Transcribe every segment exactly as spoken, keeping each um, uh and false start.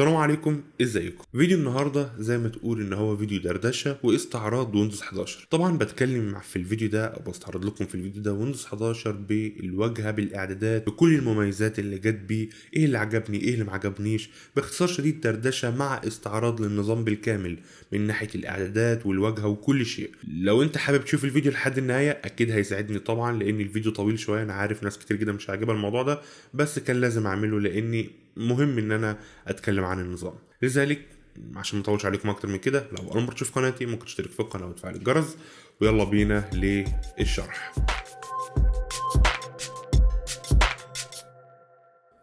السلام عليكم، ازيكم؟ فيديو النهارده زي ما تقول ان هو فيديو دردشه واستعراض ويندوز احداشر. طبعا بتكلم في الفيديو ده او بستعرض لكم في الفيديو ده ويندوز احداشر بالواجهه، بالاعدادات، بكل المميزات اللي جت بيه، ايه اللي عجبني، ايه اللي ما عجبنيش. باختصار شديد دردشه مع استعراض للنظام بالكامل من ناحيه الاعدادات والواجهه وكل شيء. لو انت حابب تشوف الفيديو لحد النهايه اكيد هيساعدني طبعا، لان الفيديو طويل شويه، انا عارف ناس كتير جدا مش عاجبها الموضوع ده، بس كان لازم اعمله لاني مهم ان انا اتكلم عن النظام. لذلك عشان ما اطولش عليكم اكتر من كده، لو اول مره تشوف قناتي ممكن تشترك في القناه وتفعل الجرس، ويلا بينا للشرح.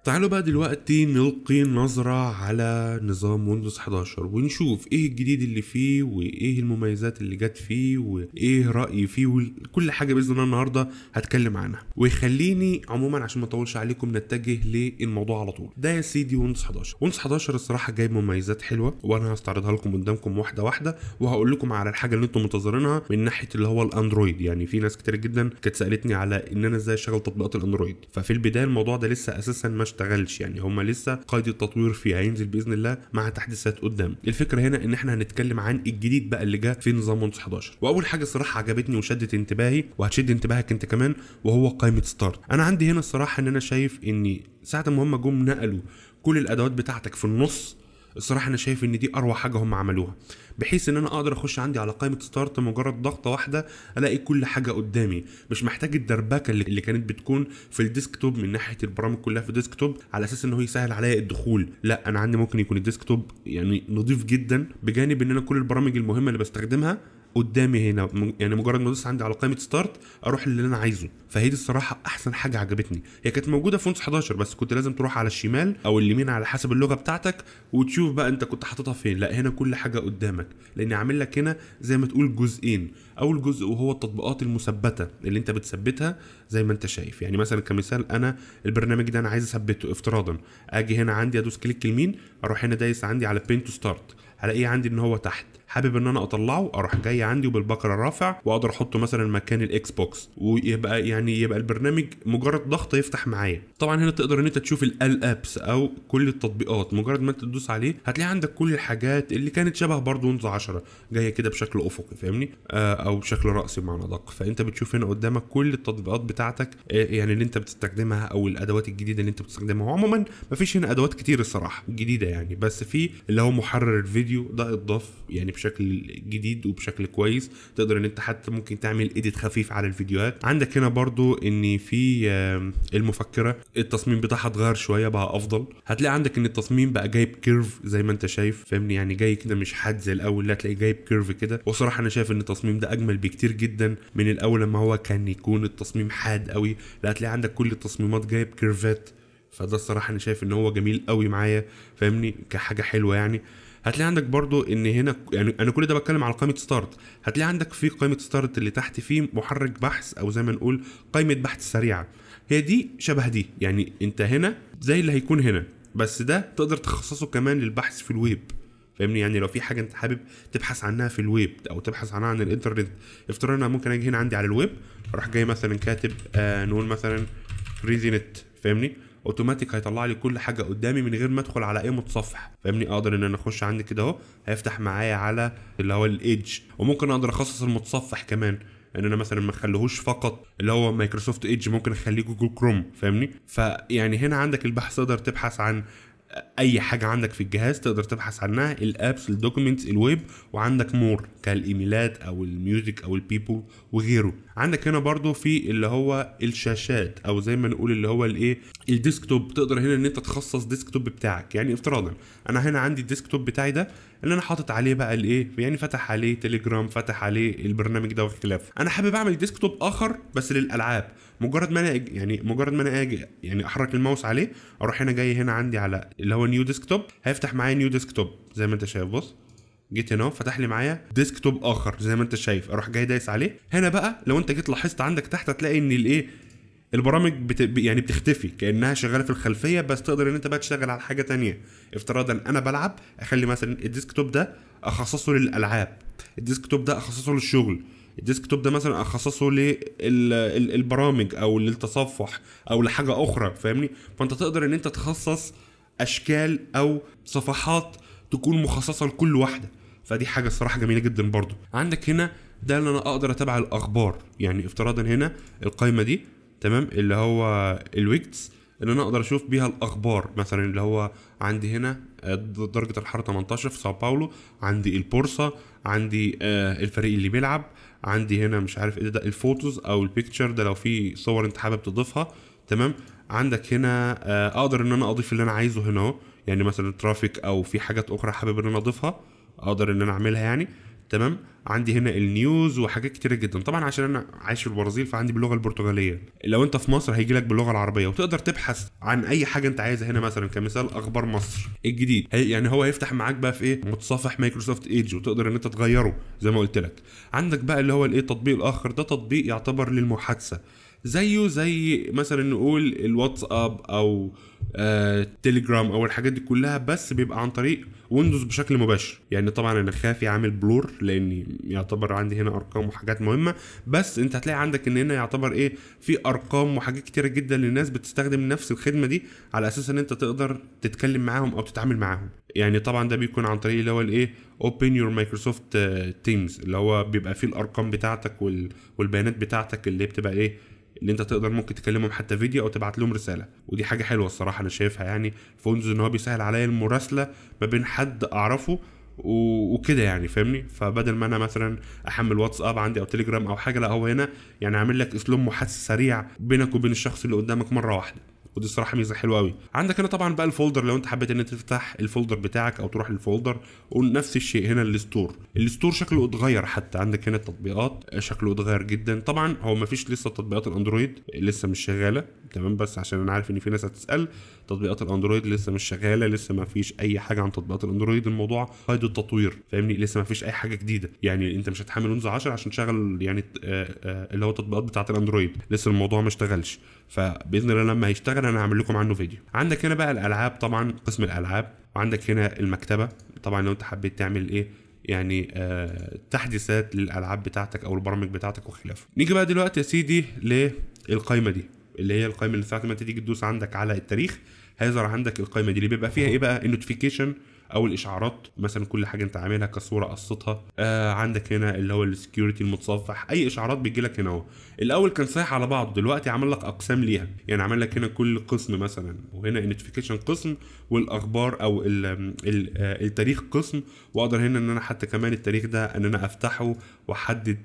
تعالوا بقى دلوقتي نلقي نظرة على نظام ويندوز احداشر ونشوف ايه الجديد اللي فيه وايه المميزات اللي جت فيه وايه رأيي فيه وكل حاجة بإذن الله النهاردة هتكلم عنها. ويخليني عموما عشان ما اطولش عليكم نتجه للموضوع على طول. ده يا سيدي ويندوز احداشر. ويندوز احداشر الصراحة جايب مميزات حلوة وانا هستعرضها لكم قدامكم واحدة واحدة، وهقول لكم على الحاجة اللي انتم منتظرينها من ناحية اللي هو الاندرويد. يعني في ناس كتير جدا كانت سألتني على ان انا ازاي اشغل تطبيقات الاندرويد، ففي البداية الموضوع ده لسه اساسا ما اشتغلش، يعني هم لسه قيد التطوير فيه، هينزل باذن الله مع تحديثات قدام. الفكره هنا ان احنا هنتكلم عن الجديد بقى اللي جه في نظام ويندوز احداشر. واول حاجه الصراحه عجبتني وشدت انتباهي وهتشد انتباهك انت كمان، وهو قائمه ستارت. انا عندي هنا الصراحه ان انا شايف ان ساعه ما هم جم نقلوا كل الادوات بتاعتك في النص، الصراحه انا شايف ان دي اروع حاجه هم عملوها، بحيث ان انا اقدر اخش عندي على قائمه ستارت مجرد ضغطه واحده الاقي كل حاجه قدامي، مش محتاج الدربكه اللي كانت بتكون في الديسكتوب من ناحيه البرامج كلها في الديسكتوب على اساس ان هو يسهل عليا الدخول. لا، انا عندي ممكن يكون الديسكتوب يعني نظيف جدا، بجانب ان انا كل البرامج المهمه اللي بستخدمها قدامي هنا، يعني مجرد ما ادوس عندي على قائمه ستارت اروح اللي انا عايزه. فهي دي الصراحه احسن حاجه عجبتني. هي كانت موجوده في ويندوز احداشر بس كنت لازم تروح على الشمال او اليمين على حسب اللغه بتاعتك وتشوف بقى انت كنت حاططها فين. لا، هنا كل حاجه قدامك، لان عامل لك هنا زي ما تقول جزئين. اول جزء وهو التطبيقات المثبته اللي انت بتثبتها زي ما انت شايف، يعني مثلا كمثال انا البرنامج ده انا عايز اثبته افتراضا، اجي هنا عندي ادوس كليك يمين، اروح هنا دايس عندي على بين تو ستارت، الاقيه عندي ان هو تحت. حابب ان انا اطلعه اروح جاي عندي وبالبكره رافع واقدر احطه مثلا مكان الاكس بوكس، ويبقى يعني يبقى البرنامج مجرد ضغط يفتح معايا. طبعا هنا تقدر ان انت تشوف الابس او كل التطبيقات، مجرد ما انت تدوس عليه هتلاقي عندك كل الحاجات اللي كانت شبه برضه ويندوز عشرة جايه كده بشكل افقي، فاهمني؟ آه او بشكل راسي بمعنى ادق. فانت بتشوف هنا قدامك كل التطبيقات بتاعتك، آه يعني اللي انت بتستخدمها او الادوات الجديده اللي انت بتستخدمها. عموما مفيش هنا ادوات كتير الصراحه جديده يعني، بس في اللي هو محرر الفيديو ده اتضاف يعني بشكل جديد وبشكل كويس، تقدر ان انت حتى ممكن تعمل ايديت خفيف على الفيديوهات. عندك هنا برضو ان في المفكره التصميم بتاعها اتغير شويه بقى افضل، هتلاقي عندك ان التصميم بقى جايب كيرف زي ما انت شايف، فاهمني؟ يعني جاي كده مش حد زي الاول، لا تلاقي جايب كيرف كده. وصراحه انا شايف ان التصميم ده اجمل بكتير جدا من الاول لما هو كان يكون التصميم حاد قوي، لا هتلاقي عندك كل التصميمات جايب كيرفات. فده الصراحه انا شايف ان هو جميل قوي معايا، فاهمني؟ كحاجه حلوه يعني. هتلاقي عندك برضو ان هنا يعني انا كل ده بتكلم على قائمه ستارت، هتلاقي عندك في قائمه ستارت اللي تحت فيه محرك بحث او زي ما نقول قائمه بحث سريعه، هي دي شبه دي، يعني انت هنا زي اللي هيكون هنا بس ده تقدر تخصصه كمان للبحث في الويب، فاهمني؟ يعني لو في حاجه انت حابب تبحث عنها في الويب او تبحث عنها عن الانترنت، افترض انا ممكن اجي هنا عندي على الويب اروح جاي مثلا كاتب آه نقول مثلا كريزينت، فاهمني؟ اوتوماتيك هيطلع لي كل حاجه قدامي من غير ما ادخل على اي متصفح، فاهمني؟ اقدر ان انا اخش عندي كده اهو، هيفتح معايا على اللي هو الايدج، وممكن اقدر اخصص المتصفح كمان ان انا مثلا ما اخليهوش فقط اللي هو مايكروسوفت ايدج، ممكن اخليه جوجل كروم، فاهمني؟ فيعني هنا عندك البحث تقدر تبحث عن اي حاجه عندك في الجهاز، تقدر تبحث عنها، الابس، الدوكيومنتس، الويب، وعندك مور كالايميلات او الميوزك او البيبل وغيره. عندك هنا برضو في اللي هو الشاشات او زي ما نقول اللي هو الايه الديسكتوب، تقدر هنا ان انت تخصص ديسكتوب بتاعك. يعني افتراضا انا هنا عندي الديسكتوب بتاعي ده اللي انا حاطط عليه بقى الايه، يعني فتح عليه تليجرام، فتح عليه البرنامج ده وخلافه. انا حابب اعمل ديسكتوب اخر بس للالعاب، مجرد ما انا يعني مجرد ما انا اجي يعني احرك الماوس عليه اروح هنا جاي هنا عندي على اللي هو نيو ديسكتوب، هيفتح معايا نيو ديسكتوب زي ما انت شايف. بص جيت هنا فتح لي معايا ديسكتوب اخر زي ما انت شايف، اروح جاي دايس عليه. هنا بقى لو انت جيت لاحظت عندك تحت هتلاقي ان الايه البرامج بت... يعني بتختفي كانها شغاله في الخلفيه، بس تقدر ان انت بقى تشتغل على حاجه ثانيه. افتراضا انا بلعب اخلي مثلا الديسكتوب ده اخصصه للالعاب، الديسكتوب ده اخصصه للشغل، الديسكتوب ده مثلا اخصصه للبرامج او للتصفح او لحاجه اخرى، فاهمني؟ فانت تقدر ان انت تخصص اشكال او صفحات تكون مخصصه لكل واحده، فدي حاجه الصراحه جميله جدا. برضو عندك هنا ده اللي انا اقدر اتابع الاخبار، يعني افتراضا هنا القائمه دي تمام اللي هو الويكتس اللي انا اقدر اشوف بيها الاخبار، مثلا اللي هو عندي هنا درجه الحراره تمنتاشر في ساو باولو، عندي البورصه، عندي الفريق اللي بيلعب، عندي هنا مش عارف ايه ده الفوتوز او البيكتشر ده لو في صور انت حابب تضيفها تمام. عندك هنا اقدر ان انا اضيف اللي انا عايزه هنا اهو، يعني مثلا ترافيك او في حاجات اخرى حابب ان انا اضيفها اقدر ان انا اعملها يعني تمام. عندي هنا النيوز وحاجات كتيره جدا، طبعا عشان انا عايش في البرازيل فعندي باللغه البرتغاليه، لو انت في مصر هيجي لك باللغه العربيه، وتقدر تبحث عن اي حاجه انت عايزها هنا مثلا كمثال اخبار مصر الجديد، يعني هو هيفتح معاك بقى في ايه متصفح مايكروسوفت ايدج وتقدر ان انت تغيره زي ما قلت لك. عندك بقى اللي هو الايه التطبيق الاخر، ده تطبيق يعتبر للمحادثه زيه زي مثلا نقول الواتساب او آه تيليجرام او الحاجات دي كلها، بس بيبقى عن طريق ويندوز بشكل مباشر. يعني طبعا انا خافي عامل بلور لاني يعتبر عندي هنا ارقام وحاجات مهمه، بس انت هتلاقي عندك ان هنا يعتبر ايه في ارقام وحاجات كتيره جدا للناس بتستخدم نفس الخدمه دي على اساس ان انت تقدر تتكلم معاهم او تتعامل معاهم. يعني طبعا ده بيكون عن طريق اللي هو الايه اوبن يور مايكروسوفت تيمز اللي هو بيبقى فيه الارقام بتاعتك والبيانات بتاعتك اللي بتبقى ايه اللي انت تقدر ممكن تكلمهم حتى فيديو او تبعت لهم رساله، ودي حاجه حلوه الصراحه انا شايفها يعني في ويندوز، ان هو بيسهل عليا المراسله ما بين حد اعرفه وكده يعني فاهمني. فبدل ما انا مثلا احمل واتساب عندي او تليجرام او حاجه، لا هو هنا يعني عامل لك اسلوب محادثه سريع بينك وبين الشخص اللي قدامك مره واحده، ودي الصراحه ميزه حلوه قوي. عندك هنا طبعا بقى الفولدر لو انت حبيت ان انت تفتح الفولدر بتاعك او تروح للفولدر، ونفس الشيء هنا الستور، الستور شكله اتغير حتى، عندك هنا التطبيقات شكله اتغير جدا. طبعا هو مفيش لسه تطبيقات الاندرويد لسه مش شغاله تمام، بس عشان انا عارف ان في ناس هتسال تطبيقات الاندرويد لسه مش شغاله، لسه مفيش اي حاجه عن تطبيقات الاندرويد، الموضوع قيد التطوير فاهمني، لسه مفيش اي حاجه جديده، يعني انت مش هتحمل ويندوز عشرة عشان تشغل يعني اللي هو التطبيقات بتاعه الاندرويد، لسه الموضوع ما اشتغلش، فباذن الله لما هيشتغل انا هعمل لكم عنه فيديو. عندك هنا بقى الالعاب، طبعا قسم الالعاب، وعندك هنا المكتبه طبعا لو انت حبيت تعمل ايه يعني آه تحديثات للالعاب بتاعتك او البرامج بتاعتك وخلافه. نيجي بقى دلوقتي يا سيدي للقائمه دي اللي هي القائمه اللي ساعه ما تيجي تدوس عندك على التاريخ هيظهر عندك القائمه دي اللي بيبقى فيها ايه بقى النوتيفيكيشن او الاشعارات، مثلا كل حاجه انت عاملها كصوره قصتها آه عندك هنا اللي هو السكيورتي المتصفح، اي اشعارات بتجي لك هنا اهو. الاول كان سايح على بعض، دلوقتي عمل لك اقسام ليها، يعني عمل لك هنا كل قسم مثلا، وهنا النوتيفيكيشن قسم، والاخبار او ال ال التاريخ قسم، واقدر هنا ان انا حتى كمان التاريخ ده ان انا افتحه واحدد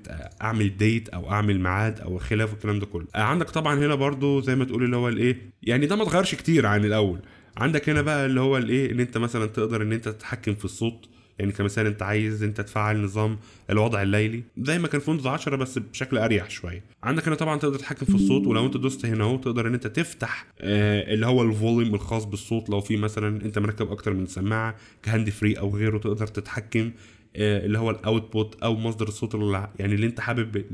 اعمل ديت او اعمل ميعاد او خلاف والكلام ده كله. آه عندك طبعا هنا برضو زي ما تقول اللي هو الايه يعني ده ما اتغيرش كتير عن الاول. عندك هنا بقى اللي هو الايه ان انت مثلا تقدر ان انت تتحكم في الصوت، يعني كمثال انت عايز انت تفعل نظام الوضع الليلي زي ما كان في ويندوز عشرة بس بشكل اريح شويه. عندك هنا طبعا تقدر تتحكم في الصوت، ولو انت دوست هنا اهو تقدر ان انت تفتح آه اللي هو الفوليوم الخاص بالصوت، لو في مثلا انت مركب اكتر من سماعه كهاند فري او غيره تقدر تتحكم آه اللي هو الاوتبوت او مصدر الصوت اللي يعني اللي انت حابب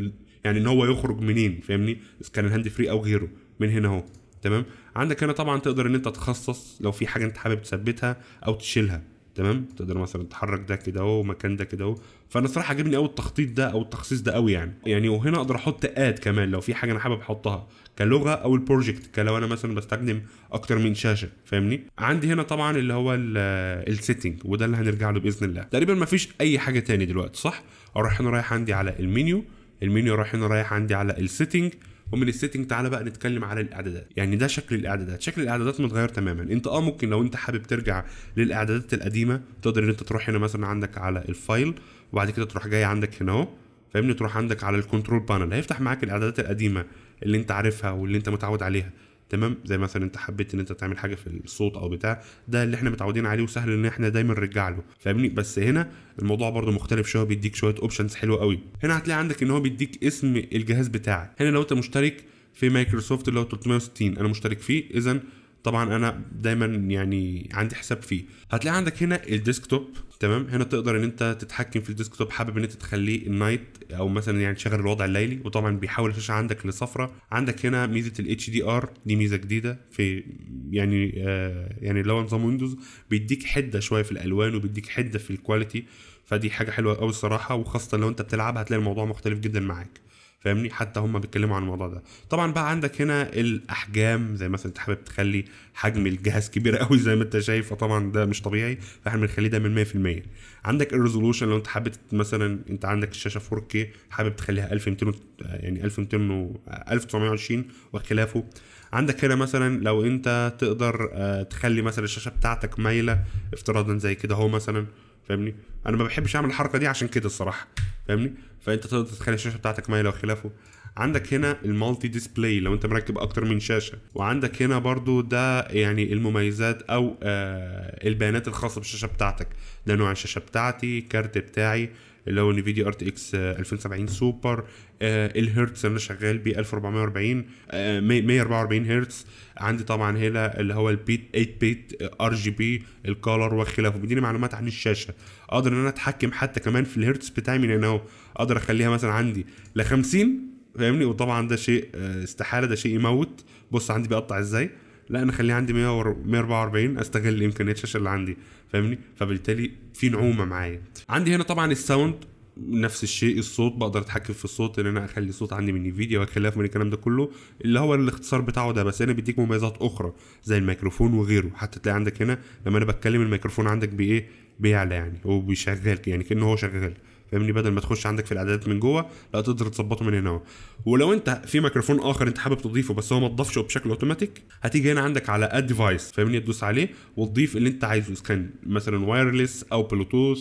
يعني ان هو يخرج منين فاهمني، اذا كان الهاند فري او غيره من هنا اهو تمام. عندك هنا طبعا تقدر ان انت تخصص لو في حاجه انت حابب تثبتها او تشيلها تمام، تقدر مثلا تحرك ده كده اهو ومكان ده كده اهو. فانا صراحه عجبني قوي التخطيط ده او التخصيص ده قوي يعني يعني وهنا اقدر احط اد كمان لو في حاجه انا حابب احطها كلغه او البروجكت كلو انا مثلا بستخدم اكتر من شاشه فاهمني. عندي هنا طبعا اللي هو السيتنج وده اللي هنرجع له باذن الله. تقريبا ما فيش اي حاجه تاني دلوقتي صح؟ اروح هنا رايح عندي على المنيو، المنيو رايح هنا رايح عندي على السيتنج، ومن السيتنج تعالى بقى نتكلم على الاعدادات. يعني ده شكل الاعدادات، شكل الاعدادات متغير تماما. انت اه ممكن لو انت حابب ترجع للاعدادات القديمه تقدر ان انت تروح هنا مثلا عندك على الفايل، وبعد كده تروح جاي عندك هنا اهو فاهمني، تروح عندك على الكنترول بانل هيفتح معاك الاعدادات القديمه اللي انت عارفها واللي انت متعود عليها تمام، زي مثلا انت حبيت ان انت تعمل حاجه في الصوت او بتاع، ده اللي احنا متعودين عليه وسهل ان احنا دايما نرجع له فاهمني. بس هنا الموضوع برده مختلف شويه، بيديك شويه اوبشنز حلوه قوي. هنا هتلاقي عندك ان هو بيديك اسم الجهاز بتاعك، هنا لو انت مشترك في مايكروسوفت اللي هو تلتمية وستين انا مشترك فيه، اذا طبعا انا دايما يعني عندي حساب فيه. هتلاقي عندك هنا الديسكتوب تمام، هنا تقدر ان انت تتحكم في الديسكتوب، حابب ان انت تخليه النايت او مثلا يعني تشغل الوضع الليلي، وطبعا بيحول الشاشه عندك لصفرة. عندك هنا ميزه الاتش دي ار، دي ميزه جديده في يعني آه يعني لو نظام ويندوز بيديك حده شويه في الالوان وبيديك حده في الكواليتي، فدي حاجه حلوه قوي الصراحه، وخاصه لو انت بتلعب هتلاقي الموضوع مختلف جدا معاك فاهمني؟ حتى هم بيتكلموا عن الموضوع ده. طبعا بقى عندك هنا الاحجام، زي مثلا انت حابب تخلي حجم الجهاز كبير قوي زي ما انت شايف، فطبعا ده مش طبيعي، فاحنا بنخليه ده من مية في المية. عندك الريزولوشن، لو انت حابب مثلا انت عندك الشاشه فور كيه حابب تخليها ألف ومئتين يعني ألف ومئتين ألف وتسعمية وعشرين وخلافه. عندك هنا مثلا لو انت تقدر تخلي مثلا الشاشه بتاعتك مايله افتراضا زي كده اهو مثلا، فاهمني؟ انا ما بحبش اعمل الحركه دي عشان كده الصراحه، فاهمني؟ فانت تقدر تخلي الشاشه بتاعتك مايله وخلافه. عندك هنا المالتي ديسبلاي لو انت مركب اكتر من شاشه. وعندك هنا برضو ده يعني المميزات او آه البيانات الخاصه بالشاشه بتاعتك، ده نوع الشاشه بتاعتي، الكارت بتاعي اللي هو انفيديا ار تي اكس ألفين وسبعين سوبر، آه الهرتز انا شغال بيه ألف وأربعمية وأربعين آه مية وأربعة وأربعين هرتز. عندي طبعا هنا اللي هو البيت تمانية بيت ار جي بي، الكالر وخلافه. بيديني معلومات عن الشاشه، اقدر ان انا اتحكم حتى كمان في الهرتز بتاعي من هنا اهو، اقدر اخليها مثلا عندي ل خمسين، فاهمني؟ وطبعا ده شيء استحاله، ده شيء يموت. بص عندي بيقطع ازاي، لا انا خليه عندي مية وأربعة وأربعين، استغل امكانيات الشاشه اللي عندي، فاهمني؟ فبالتالي في نعومه معايا. عندي هنا طبعا الساوند نفس الشيء، الصوت بقدر اتحكم في الصوت ان انا اخلي صوت عندي من انفيديا وخلاف من الكلام ده كله، اللي هو الاختصار بتاعه ده. بس انا بيديك مميزات اخرى زي الميكروفون وغيره، حتى تلاقي عندك هنا لما انا بتكلم الميكروفون عندك بايه بيعلى يعني، هو بيشغل يعني كانه هو شغال، فاهمني؟ بدل ما تخش عندك في الاعدادات من جوه، لا تقدر تظبطه من هنا اهو. ولو انت في ميكروفون اخر انت حابب تضيفه بس هو ما اتضافش بشكل اوتوماتيك، هتيجي هنا عندك على اد ديفايس، فاهمني؟ تدوس عليه وتضيف اللي انت عايزه، اذا كان مثلا وايرلس او بلوتوث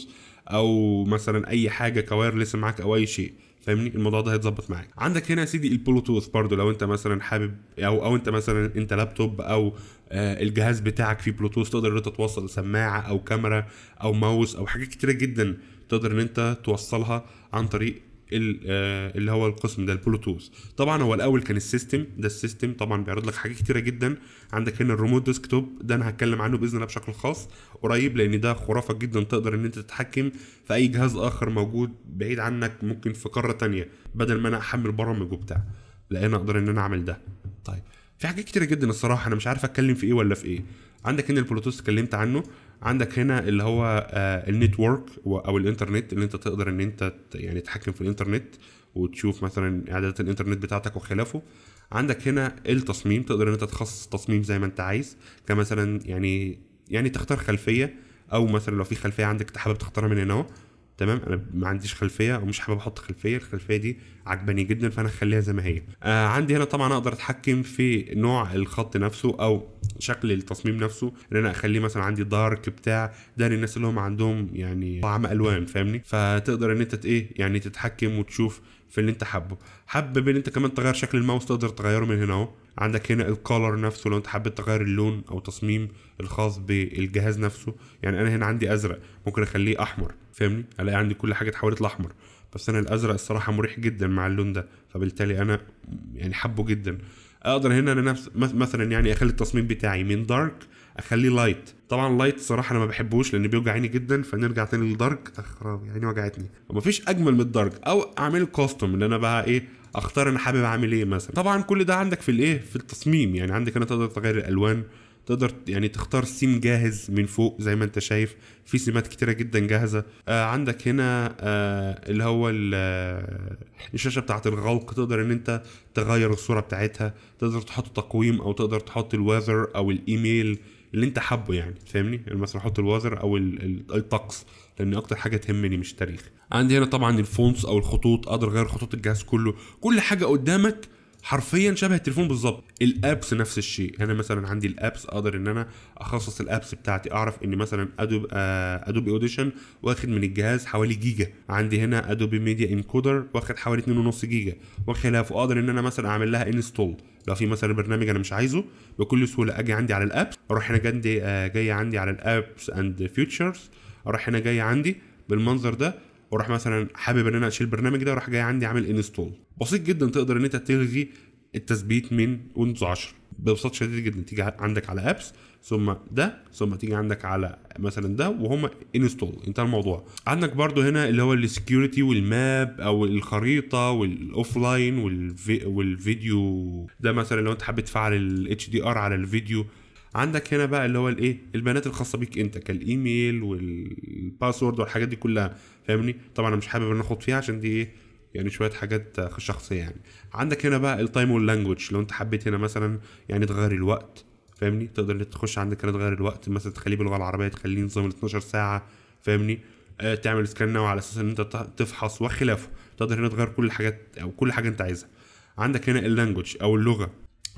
او مثلا اي حاجه كوايرلس معاك او اي شيء، فاهمني؟ الموضوع ده هيتظبط معاك. عندك هنا يا سيدي البلوتوث برضو، لو انت مثلا حابب او او انت مثلا انت لابتوب او آه الجهاز بتاعك فيه بلوتوث، تقدر ان انت توصل سماعه او كاميرا او ماوس او حاجات كتيره جدا، تقدر ان انت توصلها عن طريق اللي هو القسم ده البلوتوث. طبعا هو الاول كان السيستم، ده السيستم طبعا بيعرض لك حاجات كتيره جدا. عندك هنا الريموت ديسكتوب، ده انا هتكلم عنه باذن الله بشكل خاص قريب، لان ده خرافه جدا، تقدر ان انت تتحكم في اي جهاز اخر موجود بعيد عنك، ممكن في قاره ثانيه، بدل ما انا احمل برامج وبتاع، لا انا اقدر ان انا اعمل ده. طيب في حاجات كتيره جدا الصراحه انا مش عارف اتكلم في ايه ولا في ايه. عندك هنا البلوتوث اتكلمت عنه. عندك هنا اللي هو النتورك او الانترنت، اللي انت تقدر ان انت يعني تتحكم في الانترنت وتشوف مثلا اعدادات الانترنت بتاعتك وخلافه. عندك هنا التصميم، تقدر ان انت تخصص تصميم زي ما انت عايز، كمثلا يعني يعني تختار خلفيه، او مثلا لو في خلفيه عندك انت حابب تختارها من هنا اهو. تمام، انا ما عنديش خلفيه ومش حابب احط خلفيه، الخلفيه دي عجباني جدا فانا هخليها زي ما هي. آه عندي هنا طبعا اقدر اتحكم في نوع الخط نفسه او شكل التصميم نفسه، ان انا اخليه مثلا عندي دارك بتاع ده للناس اللي هم عندهم يعني طعم الوان، فاهمني؟ فتقدر ان انت ايه يعني تتحكم وتشوف في اللي انت حابه. حابب ان انت كمان تغير شكل الماوس، تقدر تغيره من هنا اهو. عندك هنا الكالر نفسه، لو انت حابب تغير اللون او تصميم الخاص بالجهاز نفسه، يعني انا هنا عندي ازرق ممكن اخليه احمر، فاهمني؟ الاقي عندي كل حاجه اتحولت لاحمر، بس انا الازرق الصراحه مريح جدا مع اللون ده، فبالتالي انا يعني حابه جدا. اقدر هنا انا نفس مثلا يعني اخلي التصميم بتاعي من دارك اخليه لايت. طبعا لايت صراحه انا ما بحبوش لان بيوجع عيني جدا، فنرجع تاني للدارك. اخرب عيني وجعتني، ومفيش اجمل من الدارك. او اعمله كاستم، ان انا بقى ايه اختار انا حابب اعمل ايه مثلا. طبعا كل ده عندك في الايه في التصميم. يعني عندك هنا تقدر تغير الالوان، تقدر يعني تختار سيم جاهز من فوق زي ما انت شايف، في سيمات كتيره جدا جاهزه. آه عندك هنا آه اللي هو الشاشه بتاعه الغلق، تقدر ان انت تغير الصوره بتاعتها، تقدر تحط تقويم او تقدر تحط الوذر او الايميل اللي انت حابه، يعني فاهمني؟ يعني مثلا احط الوذر او الطقس لان اكتر حاجه تهمني مش التاريخ. عندي هنا طبعا الفونتس او الخطوط، اقدر اغير خطوط الجهاز كله، كل حاجه قدامك حرفيا شبه التليفون بالظبط. الابس نفس الشيء، انا مثلا عندي الابس، اقدر ان انا اخصص الابس بتاعتي، اعرف ان مثلا ادوب آه ادوبي اوديشن واخد من الجهاز حوالي جيجا، عندي هنا ادوبي ميديا انكودر واخد حوالي اتنين ونص جيجا وخلافه، اقدر ان انا مثلا اعمل لها انستول لو في مثلا برنامج انا مش عايزه بكل سهوله. اجي عندي على الابس، اروح هنا جندي آه جاي عندي على الابس اند فيوتشرز، اروح هنا جاي عندي بالمنظر ده، واروح مثلا حابب ان انا اشيل البرنامج ده، اروح جاي عندي عامل انستول. بسيط جدا، تقدر ان انت تلغي التثبيت من ويندوز عشرة ببساطه شديده جدا. تيجي عندك على ابس ثم ده ثم تيجي عندك على مثلا ده وهم انستول، انتهى الموضوع. عندك برضو هنا اللي هو السكيورتي والماب او الخريطه والاوفلاين والفي والفيديو، ده مثلا لو انت حابب تفعل الاتش دي ار على الفيديو. عندك هنا بقى اللي هو الايه البيانات الخاصه بيك انت، كالايميل والباسورد والحاجات دي كلها، فاهمني؟ طبعا انا مش حابب ان اخد فيها عشان دي ايه يعني شويه حاجات شخصيه يعني. عندك هنا بقى التايم واللانجوج، لو انت حبيت هنا مثلا يعني تغير الوقت فاهمني، تقدر تخش عندك هنا تغير الوقت مثلا، تخليه باللغه العربيه، تخليه نظام اتناشر ساعه فاهمني، آه تعمل سكان نوع على اساس ان انت تفحص وخلافه. تقدر هنا تغير كل الحاجات او كل حاجه انت عايزها. عندك هنا اللانجوج او اللغه،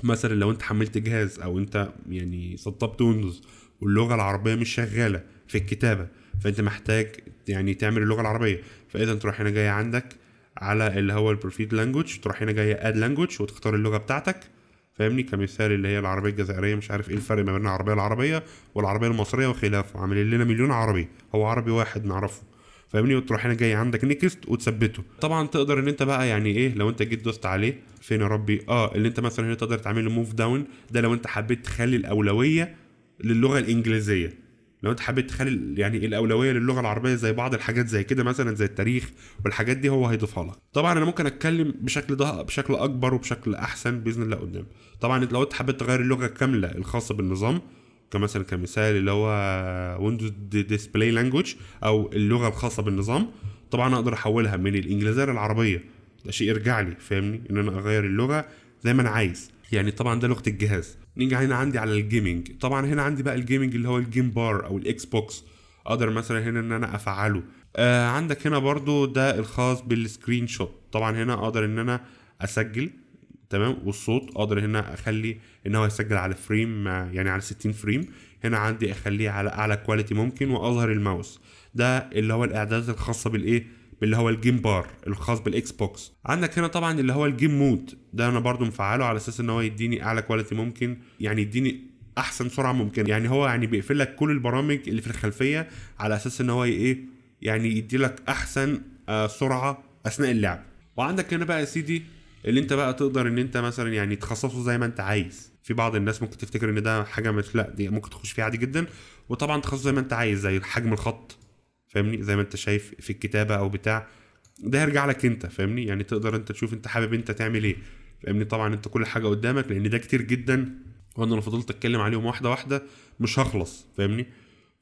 مثلا لو انت حملت جهاز او انت يعني سطبت ويندوز واللغه العربيه مش شغاله في الكتابه، فانت محتاج يعني تعمل اللغه العربيه، فاذا تروح هنا جاي عندك على اللي هو البروفيت لانجوج، تروح هنا جاي اد لانجوج وتختار اللغه بتاعتك فاهمني، كمثال اللي هي العربيه الجزائريه، مش عارف ايه الفرق ما بين العربيه العربيه والعربيه المصريه وخلافه، عاملين لنا مليون عربي، هو عربي واحد نعرفه فاهمني. وتروح هنا جاي عندك نيكست وتثبته. طبعا تقدر ان انت بقى يعني ايه لو انت جيت دوست عليه فين يا ربي، اه اللي انت مثلا هنا تقدر تعمل له موف داون، ده لو انت حبيت تخلي الاولويه للغه الانجليزيه، لو انت حابب تخلي يعني الاولويه للغه العربيه زي بعض الحاجات زي كده مثلا زي التاريخ والحاجات دي هو هيضيفها لك. طبعا انا ممكن اتكلم بشكل ده بشكل اكبر وبشكل احسن باذن الله قدام. طبعا لو انت حابب تغير اللغه كامله الخاصه بالنظام كمثلا كمثال اللي هو ويندوز ديسبلاي لانجوج او اللغه الخاصه بالنظام، طبعا اقدر احولها من الانجليزيه للعربيه، ده شيء يرجع لي فاهمني ان انا اغير اللغه زي ما انا عايز يعني. طبعا ده لغه الجهاز. نيجي هنا عندي على الجيمنج، طبعا هنا عندي بقى الجيمنج اللي هو الجيم بار او الاكس بوكس، اقدر مثلا هنا ان انا افعله. آه عندك هنا برضو ده الخاص بالسكرين شوت، طبعا هنا اقدر ان انا اسجل تمام، والصوت اقدر هنا اخلي ان هو يسجل على فريم يعني على ستين فريم، هنا عندي اخليه على اعلى كواليتي ممكن واظهر الماوس. ده اللي هو الاعدادات الخاصه بالايه اللي هو الجيم بار الخاص بالاكس بوكس. عندك هنا طبعا اللي هو الجيم مود، ده انا برضو مفعله على اساس ان هو يديني اعلى كواليتي ممكن، يعني يديني احسن سرعه ممكن، يعني هو يعني بيقفل لك كل البرامج اللي في الخلفيه على اساس ان هو ايه يعني يدي لك احسن آه سرعه اثناء اللعب. وعندك هنا بقى يا سيدي اللي انت بقى تقدر ان انت مثلا يعني تخصصه زي ما انت عايز. في بعض الناس ممكن تفتكر ان ده حاجه مش، لا دي ممكن تخش فيها عادي جدا، وطبعا تخصصه زي ما انت عايز زي حجم الخط فاهمني، زي ما انت شايف في الكتابه او بتاع، ده هيرجع لك انت فاهمني، يعني تقدر انت تشوف انت حابب انت تعمل ايه فاهمني. طبعا انت كل حاجه قدامك لان ده كتير جدا، وانا لو فضلت اتكلم عليهم واحده واحده مش هخلص فاهمني،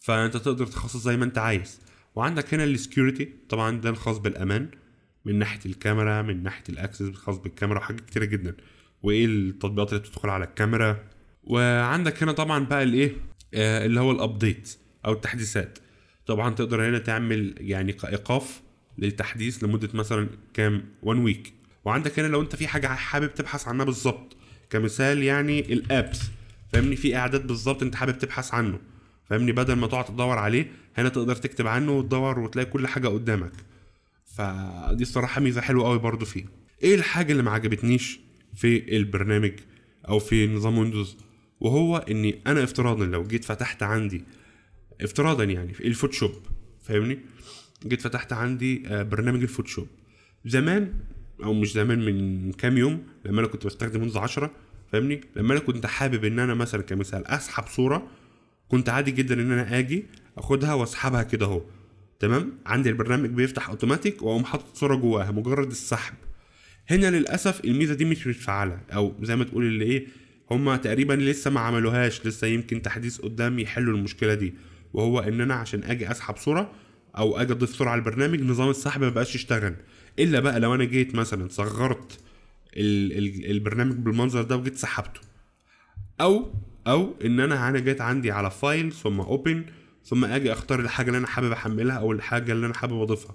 فانت تقدر تخصص زي ما انت عايز. وعندك هنا السكيورتي، طبعا ده الخاص بالامان من ناحيه الكاميرا، من ناحيه الاكسس الخاص بالكاميرا وحاجات كتيره جدا، وايه التطبيقات اللي بتدخل على الكاميرا. وعندك هنا طبعا بقى الايه آه اللي هو الابديت او التحديثات، طبعا تقدر هنا تعمل يعني ايقاف للتحديث لمده مثلا كام وان ويك. وعندك هنا لو انت في حاجه حابب تبحث عنها بالظبط كمثال يعني الابس فاهمني، في اعداد بالظبط انت حابب تبحث عنه فاهمني، بدل ما تقعد تدور عليه هنا تقدر تكتب عنه وتدور وتلاقي كل حاجه قدامك، فدي الصراحه ميزه حلوه قوي برضو فيه. ايه الحاجه اللي ما عجبتنيش في البرنامج او في نظام ويندوز، وهو اني انا افتراضا لو جيت فتحت عندي افتراضا يعني في الفوتوشوب فاهمني، جيت فتحت عندي برنامج الفوتوشوب زمان او مش زمان، من كام يوم لما انا كنت بستخدم ويندوز عشرة فاهمني، لما انا كنت حابب ان انا مثلا كمثال اسحب صوره، كنت عادي جدا ان انا اجي اخدها واسحبها كده اهو تمام، عندي البرنامج بيفتح اوتوماتيك واقوم حاطط صوره جواها مجرد السحب. هنا للاسف الميزه دي مش متفعله، او زي ما تقول اللي ايه هم تقريبا لسه ما عملوهاش، لسه يمكن تحديث قدام يحلوا المشكله دي، وهو ان انا عشان اجي اسحب صوره او اجي اضيف صوره على البرنامج نظام السحب ما بقاش يشتغل، الا بقى لو انا جيت مثلا صغرت البرنامج بالمنظر ده وجيت سحبته، او او ان انا انا جيت عندي على فايل ثم اوبن ثم اجي اختار الحاجه اللي انا حابب احملها او الحاجه اللي انا حابب اضيفها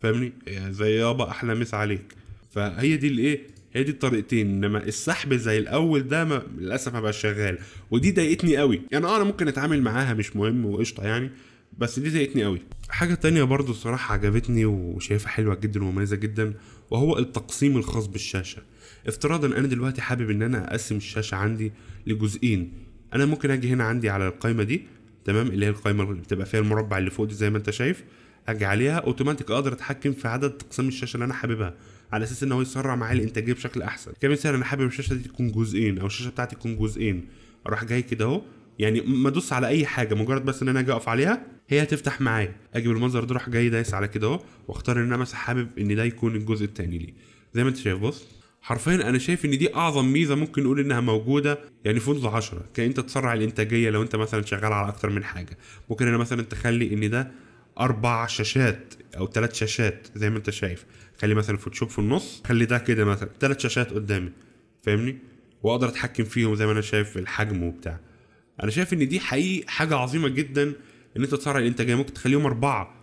فاهمني، زي يابا احلى مسا عليك. فهي دي الايه هي دي الطريقتين، انما السحب زي الاول ده ما للاسف ما بقاش شغال، ودي ضايقتني قوي يعني. اه انا ممكن اتعامل معاها مش مهم وقشطه يعني، بس دي ضايقتني قوي. حاجه تانية برضو الصراحه عجبتني وشايفها حلوه جدا ومميزه جدا، وهو التقسيم الخاص بالشاشه. افتراضا انا دلوقتي حابب ان انا اقسم الشاشه عندي لجزئين، انا ممكن اجي هنا عندي على القائمه دي تمام، اللي هي القائمه اللي بتبقى فيها المربع اللي فوق دي زي ما انت شايف، اجي عليها اوتوماتيك اقدر اتحكم في عدد تقسيم الشاشه اللي انا حاببها على اساس ان هو يسرع معايا الانتاجيه بشكل احسن. كمثال انا حابب الشاشه دي تكون جزئين او الشاشه بتاعتي تكون جزئين، اروح جاي كده اهو يعني ما ادوس على اي حاجه، مجرد بس ان انا اجي اقف عليها هي هتفتح معايا، اجي بالمنظر ده اروح جاي دايس على كده اهو واختار ان انا مثلا حابب ان ده يكون الجزء الثاني ليه. زي ما انت شايف بص، حرفيا انا شايف ان دي اعظم ميزه ممكن نقول انها موجوده يعني في ويندوز عشرة، كان انت تسرع الانتاجيه لو انت مثلا شغال على اكتر من حاجه، ممكن انا مثلا تخلي ان ده اربع شاشات او ثلاث شاشات زي ما انت شايف. خلي مثلا الفوتوشوب في النص، خلي ده كده مثلا ثلاث شاشات قدامي فاهمني، واقدر اتحكم فيهم زي ما انا شايف الحجم وبتاع. انا شايف ان دي حقيقي حاجه عظيمه جدا ان انت تسرع الانتاجيه، ممكن تخليهم اربعه.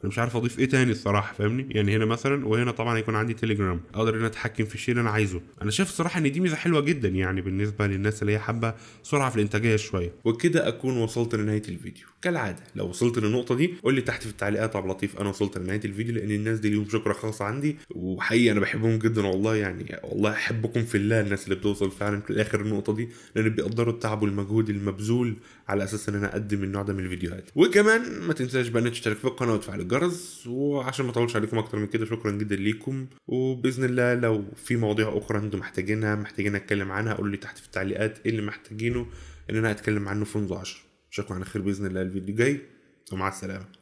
انا مش عارف اضيف ايه تاني الصراحه فاهمني، يعني هنا مثلا وهنا طبعا هيكون عندي تليجرام، اقدر ان انا اتحكم في الشيء اللي انا عايزه. انا شايف الصراحه ان دي ميزه حلوه جدا يعني بالنسبه للناس اللي هي حابه سرعه في الانتاجيه شويه. وكده اكون وصلت لنهايه الفيديو كالعاده. لو وصلت للنقطه دي قول لي تحت في التعليقات يا عبد اللطيف انا وصلت لنهايه الفيديو، لان الناس دي ليهم شكر خاص عندي وحقيقي انا بحبهم جدا والله، يعني والله احبكم في الله الناس اللي بتوصل فعلا لاخر النقطه دي، لان بيقدروا التعب والمجهود المبذول على اساس ان انا اقدم النوع ده من الفيديوهات. وكمان ما تنساش بقى ان تشترك في القناه وتفعل الجرس، وعشان ما اطولش عليكم اكتر من كده شكرا جدا ليكم. وباذن الله لو في مواضيع اخرى انتم محتاجينها محتاجين اتكلم عنها قولوا لي تحت في التعليقات ايه اللي محتاجينه ان انا اتكلم عنه في فيديو عشرة. اشوفكم على خير باذن الله الفيديو الجاي، ومع السلامه.